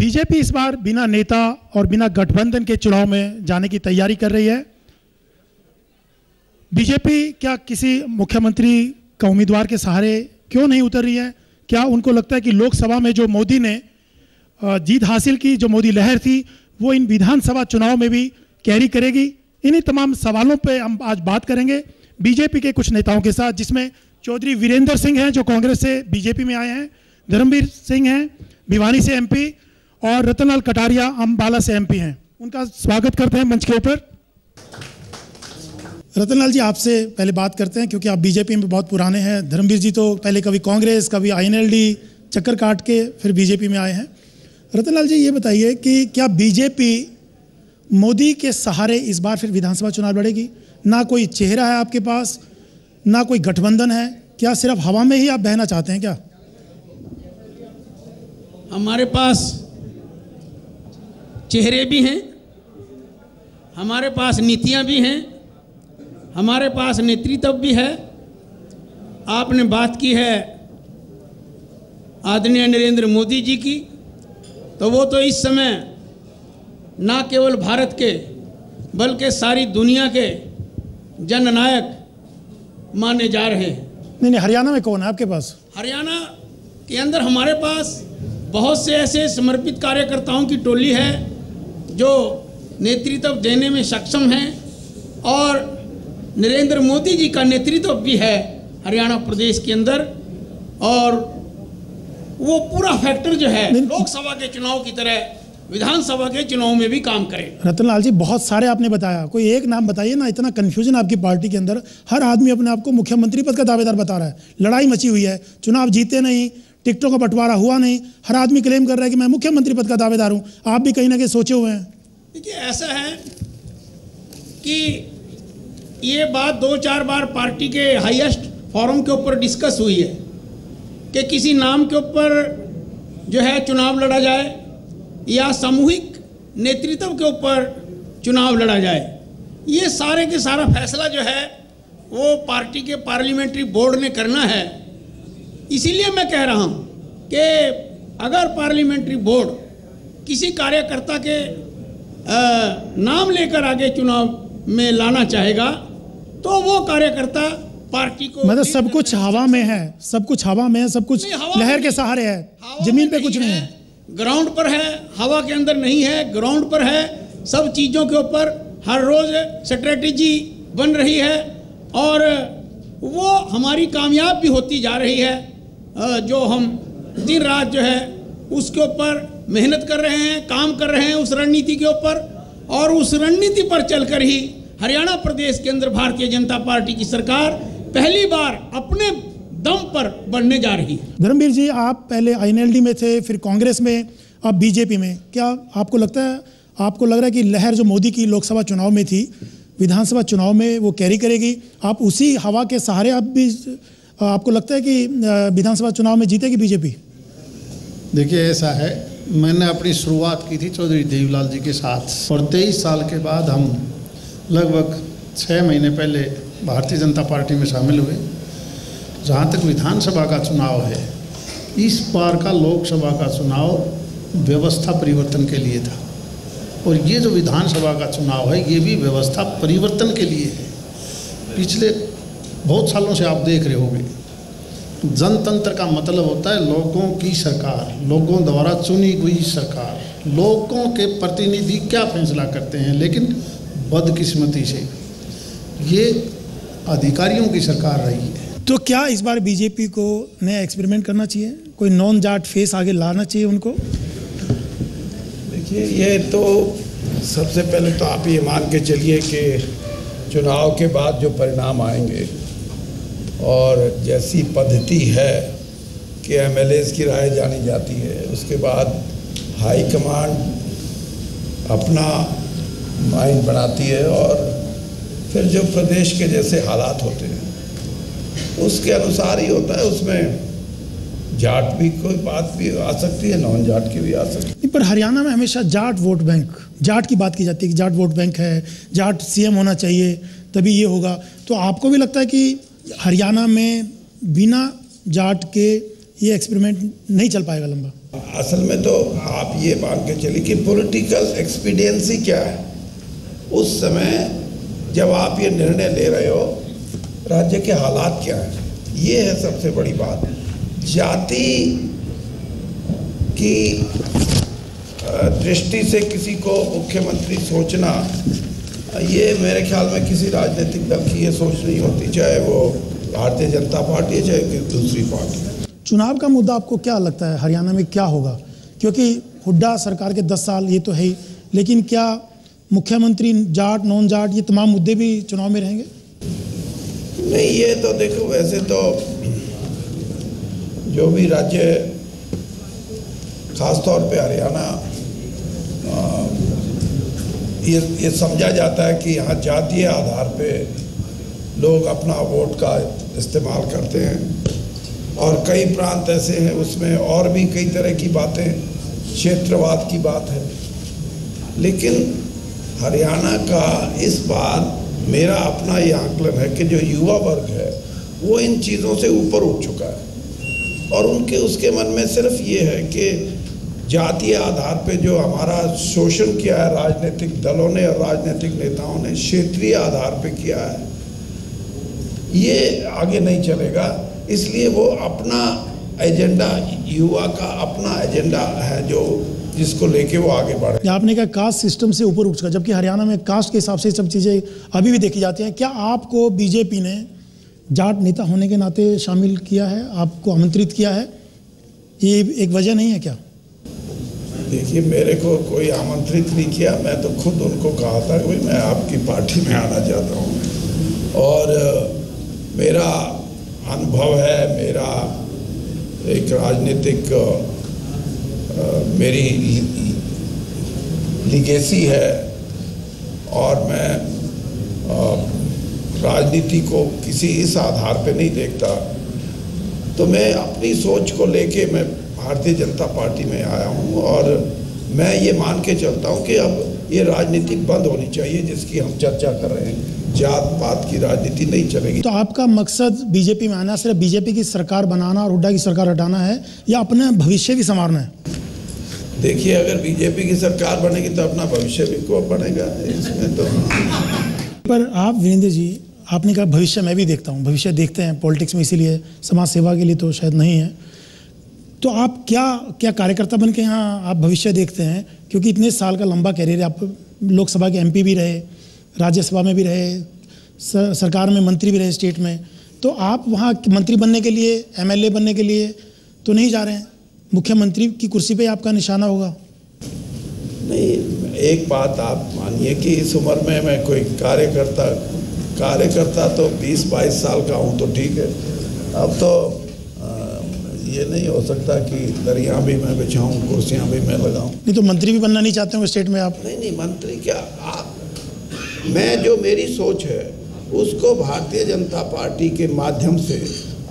BJP इस बार बिना नेता और बिना गठबंधन के चुनाव में जाने की तैयारी कर रही है। बीजेपी क्या किसी मुख्यमंत्री का उम्मीदवार के सहारे क्यों नहीं उतर रही है? क्या उनको लगता है कि लोकसभा में जो मोदी ने जीत हासिल की, जो मोदी लहर थी, वो इन विधानसभा चुनाव में भी कैरी करेगी? इन्हीं तमाम सवालों पे हम आज बात करेंगे बीजेपी के कुछ नेताओं के साथ, जिसमें चौधरी वीरेंद्र सिंह हैं जो कांग्रेस से बीजेपी में आए हैं, धर्मवीर सिंह हैं भिवानी से एमपी, और रतनलाल कटारिया अम्बाला से एमपी हैं। उनका स्वागत करते हैं मंच के ऊपर। रतनलाल जी, आपसे पहले बात करते हैं क्योंकि आप बीजेपी में बहुत पुराने हैं। धर्मवीर जी तो पहले कभी कांग्रेस, कभी INLD चक्कर काट के फिर बीजेपी में आए हैं। रतनलाल जी, ये बताइए कि क्या बीजेपी मोदी के सहारे इस बार फिर विधानसभा चुनाव लड़ेगी? ना कोई चेहरा है आपके पास, ना कोई गठबंधन है, क्या सिर्फ हवा में ही आप बहना चाहते हैं? क्या हमारे पास चेहरे भी हैं, हमारे पास नीतियां भी हैं, हमारे पास नेतृत्व भी है। आपने बात की है आदरणीय नरेंद्र मोदी जी की, तो वो तो इस समय ना केवल भारत के बल्कि सारी दुनिया के जननायक माने जा रहे हैं। नहीं, हरियाणा में कौन है आपके पास? हरियाणा के अंदर हमारे पास बहुत से ऐसे समर्पित कार्यकर्ताओं की टोली है जो नेतृत्व देने में सक्षम हैं, और नरेंद्र मोदी जी का नेतृत्व भी है हरियाणा प्रदेश के अंदर, और वो पूरा फैक्टर जो है लोकसभा के चुनाव की तरह विधानसभा के चुनाव में भी काम करें। रतनलाल जी, बहुत सारे आपने बताया, कोई एक नाम बताइए ना। इतना कन्फ्यूजन आपकी पार्टी के अंदर, हर आदमी अपने आप को मुख्यमंत्री पद का दावेदार बता रहा है। लड़ाई मची हुई है, चुनाव जीते नहीं, टिकटों का बंटवारा हुआ नहीं, हर आदमी क्लेम कर रहा है कि मैं मुख्यमंत्री पद का दावेदार हूँ। आप भी कहीं ना कहीं सोचे हुए हैं। देखिए, ऐसा है कि ये बात 2-4 बार पार्टी के हाईएस्ट फॉरम के ऊपर डिस्कस हुई है कि किसी नाम के ऊपर जो है चुनाव लड़ा जाए या सामूहिक नेतृत्व के ऊपर चुनाव लड़ा जाए। ये सारे के सारा फैसला जो है वो पार्टी के पार्लियामेंट्री बोर्ड ने करना है। इसीलिए मैं कह रहा हूँ कि अगर पार्लियामेंट्री बोर्ड किसी कार्यकर्ता के नाम लेकर आगे चुनाव में लाना चाहेगा तो वो कार्यकर्ता पार्टी को, मतलब सब कुछ हवा में है, सब कुछ हवा में है, सब कुछ लहर के सहारे है, जमीन पे कुछ नहीं है। ग्राउंड पर है, हवा के अंदर नहीं है, ग्राउंड पर है। सब चीज़ों के ऊपर हर रोज़ स्ट्रेटजी बन रही है और वो हमारी कामयाब भी होती जा रही है। जो हम दिन रात जो है उसके ऊपर मेहनत कर रहे हैं, काम कर रहे हैं उस रणनीति के ऊपर, और उस रणनीति पर चलकर ही हरियाणा प्रदेश के अंदर भारतीय जनता पार्टी की सरकार पहली बार अपने दम पर बढ़ने जा रही है। धर्मवीर जी, आप पहले INLD में थे, फिर कांग्रेस में, अब बीजेपी में। क्या आपको लगता है, आपको लग रहा है कि लहर जो मोदी की लोकसभा चुनाव में थी, विधानसभा चुनाव में वो कैरी करेगी? आप उसी हवा के सहारे आप भी, आपको लगता है कि विधानसभा चुनाव में जीतेगी बीजेपी? देखिए, ऐसा है, मैंने अपनी शुरुआत की थी चौधरी देवीलाल जी के साथ, और 23 साल के बाद हम लगभग 6 महीने पहले भारतीय जनता पार्टी में शामिल हुए। जहाँ तक विधानसभा का चुनाव है, इस बार का लोकसभा का चुनाव व्यवस्था परिवर्तन के लिए था, और ये जो विधानसभा का चुनाव है ये भी व्यवस्था परिवर्तन के लिए है। पिछले बहुत सालों से आप देख रहे होंगे, जनतंत्र का मतलब होता है लोगों की सरकार, लोगों द्वारा चुनी हुई सरकार, लोगों के प्रतिनिधि क्या फैसला करते हैं। लेकिन बदकिस्मती से ये अधिकारियों की सरकार रही है। तो क्या इस बार बीजेपी को नया एक्सपेरिमेंट करना चाहिए, कोई नॉन जाट फेस आगे लाना चाहिए उनको? देखिए, ये तो सबसे पहले तो आप ये मान के चलिए कि चुनाव के बाद जो परिणाम आएंगे, और जैसी पद्धति है कि MLAs की राय जानी जाती है, उसके बाद हाई कमांड अपना माइंड बनाती है, और फिर जो प्रदेश के जैसे हालात होते हैं उसके अनुसार ही होता है। उसमें जाट भी कोई बात भी आ सकती है, नॉन जाट की भी आ सकती है। पर हरियाणा में हमेशा जाट वोट बैंक, जाट की बात की जाती है कि जाट वोट बैंक है, जाट CM होना चाहिए तभी ये होगा। तो आपको भी लगता है कि हरियाणा में बिना जाट के ये एक्सपेरिमेंट नहीं चल पाएगा लंबा। असल में तो आप ये मान के चलिए कि पॉलिटिकल एक्सपीडियंसी क्या है। उस समय जब आप ये निर्णय ले रहे हो राज्य के हालात क्या हैं, ये है सबसे बड़ी बात। जाति की दृष्टि से किसी को मुख्यमंत्री सोचना, ये मेरे ख्याल में किसी राजनीतिक दल की ये सोच नहीं होती, चाहे वो भारतीय जनता पार्टी है चाहे कोई दूसरी पार्टी। चुनाव का मुद्दा आपको क्या लगता है हरियाणा में क्या होगा? क्योंकि हुड्डा सरकार के 10 साल ये तो है ही, लेकिन क्या मुख्यमंत्री जाट नॉन जाट ये तमाम मुद्दे भी चुनाव में रहेंगे? नहीं, ये तो देखो वैसे तो जो भी राज्य खासतौर पे हरियाणा, ये समझा जाता है कि यहाँ जातीय आधार पे लोग अपना वोट का इस्तेमाल करते हैं और कई प्रांत ऐसे हैं उसमें और भी कई तरह की बातें, क्षेत्रवाद की बात है। लेकिन हरियाणा का इस बार मेरा अपना ये आकलन है कि जो युवा वर्ग है वो इन चीज़ों से ऊपर उठ चुका है और उनके उसके मन में सिर्फ ये है कि जातीय आधार पे जो हमारा शोषण किया है राजनीतिक दलों ने और राजनीतिक नेताओं ने, क्षेत्रीय आधार पे किया है, ये आगे नहीं चलेगा। इसलिए वो अपना एजेंडा, युवा का अपना एजेंडा है जो जिसको लेके वो आगे बढ़े। आपने कहा कास्ट सिस्टम से ऊपर उठ चुका, जबकि हरियाणा में कास्ट के हिसाब से सब चीज़ें अभी भी देखी जाती हैं। क्या आपको बीजेपी ने जाट नेता होने के नाते शामिल किया है, आपको आमंत्रित किया है, ये एक वजह नहीं है क्या? देखिए, मेरे को कोई आमंत्रित नहीं किया, मैं तो खुद उनको कहा था कि मैं आपकी पार्टी में आना चाहता हूँ और मेरा अनुभव है, मेरा एक राजनीतिक मेरी लिगेसी है और मैं राजनीति को किसी इस आधार पे नहीं देखता। तो मैं अपनी सोच को लेके मैं भारतीय जनता पार्टी में आया हूँ और मैं ये मान के चलता हूँ कि अब ये राजनीति बंद होनी चाहिए जिसकी हम चर्चा कर रहे हैं। जात पात की राजनीति नहीं चलेगी। तो आपका मकसद बीजेपी में आना सिर्फ बीजेपी की सरकार बनाना और हुड्डा की सरकार हटाना है या अपना भविष्य भी संवारना है? देखिए, अगर बीजेपी की सरकार बनेगी तो अपना भविष्य भी को बनेगा इसमें तो। पर आप वीरेंद्र जी, आपने कहा भविष्य मैं भी देखता हूँ, भविष्य देखते हैं पॉलिटिक्स में, इसीलिए समाज सेवा के लिए तो शायद नहीं है। तो आप क्या कार्यकर्ता बन के यहाँ आप भविष्य देखते हैं? क्योंकि इतने साल का लंबा कैरियर, आप लोकसभा के MP भी रहे, राज्यसभा में भी रहे, सरकार में मंत्री भी रहे स्टेट में, तो आप वहाँ मंत्री बनने के लिए, MLA बनने के लिए तो नहीं जा रहे हैं? मुख्यमंत्री की कुर्सी पे आपका निशाना होगा? नहीं, एक बात आप मानिए कि इस उम्र में मैं कोई कार्यकर्ता तो 20-22 साल का हूँ तो ठीक है, अब तो ये नहीं हो सकता कि दरिया भी मैं बिछाऊँ, कुर्सियाँ भी मैं लगाऊँ। नहीं तो मंत्री भी बनना नहीं चाहते हो स्टेट में आप? नहीं, मंत्री क्या, आप, मैं जो मेरी सोच है उसको भारतीय जनता पार्टी के माध्यम से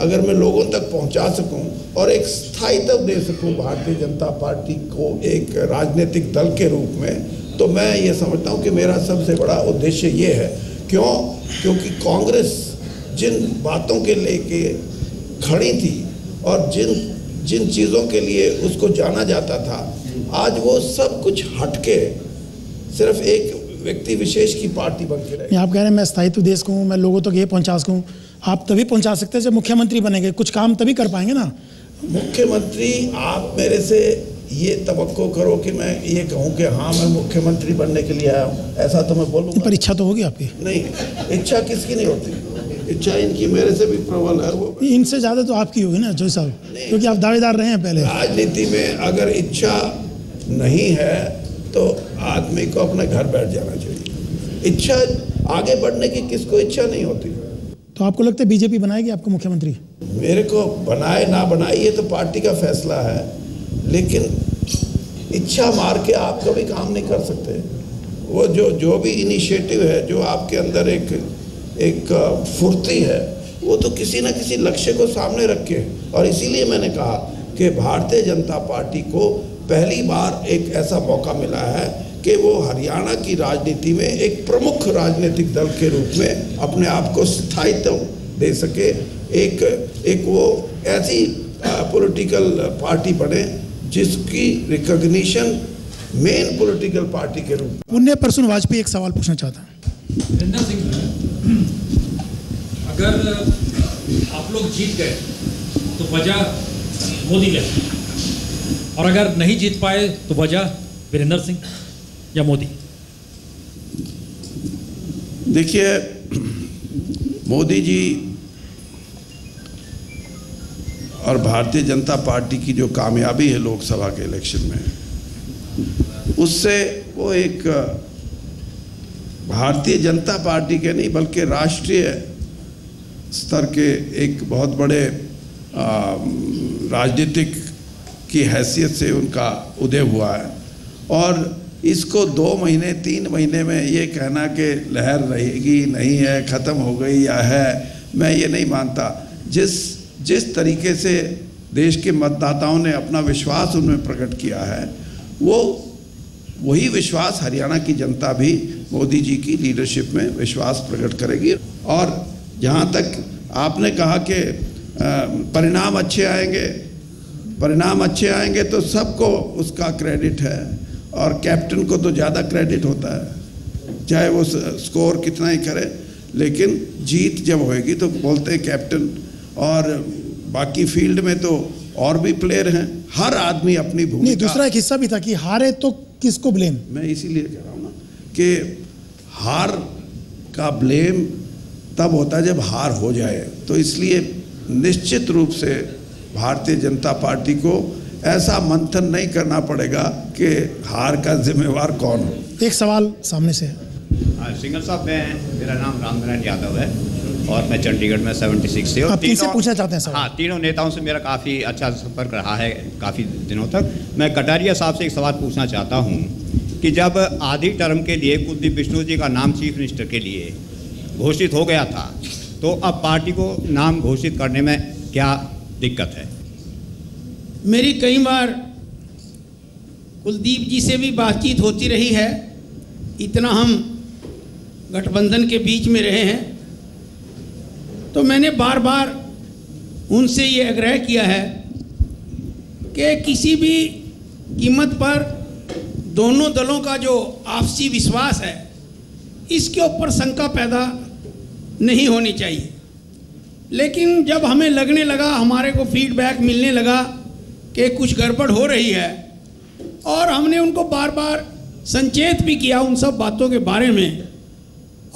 अगर मैं लोगों तक पहुंचा सकूं और एक स्थायित्व दे सकूं भारतीय जनता पार्टी को एक राजनीतिक दल के रूप में, तो मैं ये समझता हूं कि मेरा सबसे बड़ा उद्देश्य ये है। क्योंकि कांग्रेस जिन बातों के लेके खड़ी थी और जिन चीज़ों के लिए उसको जाना जाता था, आज वो सब कुछ हटके सिर्फ एक व्यक्ति विशेष की पार्टी बन के रही। आप कह रहे हैं मैं स्थायित्व दे सकूँ, मैं लोगों तक ये पहुँचा सकूँ। आप तभी पहुंचा सकते हैं जब मुख्यमंत्री बनेंगे, कुछ काम तभी कर पाएंगे ना मुख्यमंत्री। आप मेरे से ये तवक्को करो कि मैं ये कहूँ कि हाँ मैं मुख्यमंत्री बनने के लिए आया हूँ, ऐसा तो मैं बोलूँगा। पर इच्छा तो होगी आपकी? नहीं, इच्छा किसकी नहीं होती, इच्छा इनकी मेरे से भी प्रबल है। वो इनसे ज़्यादा तो आपकी होगी ना जो साहब, क्योंकि आप दावेदार रहे हैं पहले। राजनीति में अगर इच्छा नहीं है तो आदमी को अपने घर बैठ जाना चाहिए। इच्छा आगे बढ़ने की किसको इच्छा नहीं होती। तो आपको लगता है बीजेपी बनाएगी आपको मुख्यमंत्री? मेरे को बनाए ना बनाए ये तो पार्टी का फैसला है, लेकिन इच्छा मार के आप कभी काम नहीं कर सकते। वो जो भी इनिशिएटिव है, जो आपके अंदर एक फुर्ती है, वो तो किसी ना किसी लक्ष्य को सामने रख के। और इसीलिए मैंने कहा कि भारतीय जनता पार्टी को पहली बार एक ऐसा मौका मिला है कि वो हरियाणा की राजनीति में एक प्रमुख राजनीतिक दल के रूप में अपने आप को स्थायित्व दे सके। एक वो ऐसी पॉलिटिकल पार्टी बने जिसकी रिकॉग्निशन मेन पॉलिटिकल पार्टी के रूप में। पुण्य प्रसून वाजपेयी एक सवाल पूछना चाहता हूं नरेंद्र सिंह, अगर आप लोग जीत गए तो वजह मोदी है, और अगर नहीं जीत पाए तो वजह वीरेंद्र सिंह या मोदी? देखिए, मोदी जी और भारतीय जनता पार्टी की जो कामयाबी है लोकसभा के इलेक्शन में, उससे वो एक भारतीय जनता पार्टी के नहीं बल्कि राष्ट्रीय स्तर के एक बहुत बड़े राजनीतिक की हैसियत से उनका उदय हुआ है। और इसको 2 महीने 3 महीने में ये कहना कि लहर रहेगी नहीं है, ख़त्म हो गई या है, मैं ये नहीं मानता। जिस तरीके से देश के मतदाताओं ने अपना विश्वास उनमें प्रकट किया है, वही विश्वास हरियाणा की जनता भी मोदी जी की लीडरशिप में विश्वास प्रकट करेगी। और जहाँ तक आपने कहा कि परिणाम अच्छे आएंगे, परिणाम अच्छे आएंगे तो सबको उसका क्रेडिट है, और कैप्टन को तो ज़्यादा क्रेडिट होता है, चाहे वो स्कोर कितना ही करे, लेकिन जीत जब होएगी तो बोलते हैं कैप्टन। और बाकी फील्ड में तो और भी प्लेयर हैं, हर आदमी अपनी भूमिका। नहीं, दूसरा एक हिस्सा भी था कि हारे तो किसको ब्लेम। मैं इसीलिए कह रहा हूँ ना कि हार का ब्लेम तब होता है जब हार हो जाए। तो इसलिए निश्चित रूप से भारतीय जनता पार्टी को ऐसा मंथन नहीं करना पड़ेगा कि हार का जिम्मेवार कौन हो। एक सवाल सामने से है। सिंगल साहब, मेरा नाम राम नरेश यादव है और मैं चंडीगढ़ में 76 से। आप किससे पूछना चाहते हैं सर? हाँ, तीनों नेताओं से मेरा काफ़ी अच्छा संपर्क रहा है काफ़ी दिनों तक। मैं कटारिया साहब से एक सवाल पूछना चाहता हूँ कि जब आधी टर्म के लिए कुलदीप बिश्नोई जी का नाम चीफ मिनिस्टर के लिए घोषित हो गया था, तो अब पार्टी को नाम घोषित करने में क्या दिक्कत है? मेरी कई बार कुलदीप जी से भी बातचीत होती रही है, इतना हम गठबंधन के बीच में रहे हैं, तो मैंने बार बार उनसे ये आग्रह किया है कि किसी भी कीमत पर दोनों दलों का जो आपसी विश्वास है इसके ऊपर शंका पैदा नहीं होनी चाहिए। लेकिन जब हमें लगने लगा, हमारे को फीडबैक मिलने लगा कि कुछ गड़बड़ हो रही है, और हमने उनको बार बार संचेत भी किया उन सब बातों के बारे में,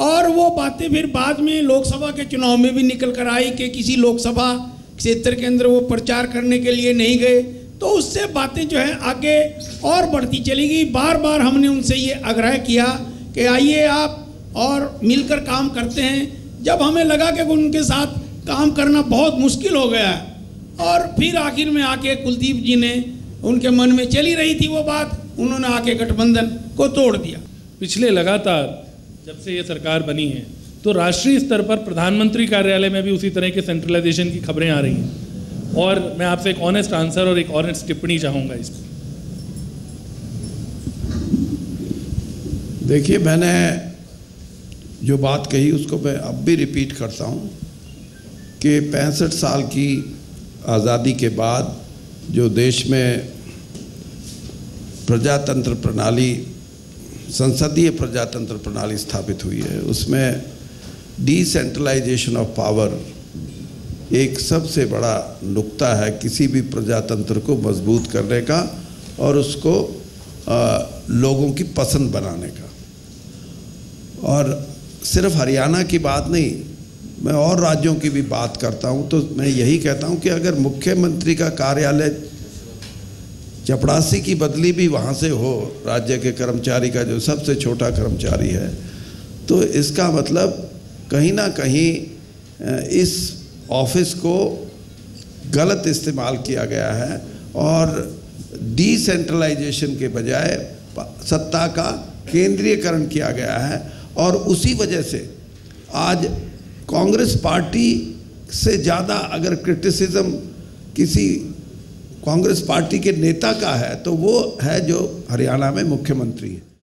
और वो बातें फिर बाद में लोकसभा के चुनाव में भी निकल कर आई कि किसी लोकसभा क्षेत्र के अंदर वो प्रचार करने के लिए नहीं गए, तो उससे बातें जो है आगे और बढ़ती चली गई। बार बार हमने उनसे ये आग्रह किया कि आइए आप और मिलकर काम करते हैं। जब हमें लगा कि उनके साथ काम करना बहुत मुश्किल हो गया है, और फिर आखिर में आके कुलदीप जी ने, उनके मन में चली रही थी वो बात, उन्होंने आके गठबंधन को तोड़ दिया। पिछले लगातार जब से ये सरकार बनी है तो राष्ट्रीय स्तर पर प्रधानमंत्री कार्यालय में भी उसी तरह के सेंट्रलाइजेशन की खबरें आ रही हैं, और मैं आपसे एक ऑनेस्ट आंसर और एक ऑनेस्ट टिप्पणी चाहूँगा इस पर। देखिए, मैंने जो बात कही उसको मैं अब भी रिपीट करता हूँ कि 65 साल की आज़ादी के बाद जो देश में प्रजातंत्र प्रणाली, संसदीय प्रजातंत्र प्रणाली स्थापित हुई है, उसमें डिसेंट्रलाइजेशन ऑफ पावर एक सबसे बड़ा नुक्ता है किसी भी प्रजातंत्र को मजबूत करने का और उसको लोगों की पसंद बनाने का। और सिर्फ हरियाणा की बात नहीं, मैं और राज्यों की भी बात करता हूं, तो मैं यही कहता हूं कि अगर मुख्यमंत्री का कार्यालय चपड़ासी की बदली भी वहां से हो, राज्य के कर्मचारी का जो सबसे छोटा कर्मचारी है, तो इसका मतलब कहीं ना कहीं इस ऑफिस को गलत इस्तेमाल किया गया है, और डिसेंट्रलाइजेशन के बजाय सत्ता का केंद्रीयकरण किया गया है। और उसी वजह से आज कांग्रेस पार्टी से ज़्यादा अगर क्रिटिसिज्म किसी कांग्रेस पार्टी के नेता का है तो वो है जो हरियाणा में मुख्यमंत्री है।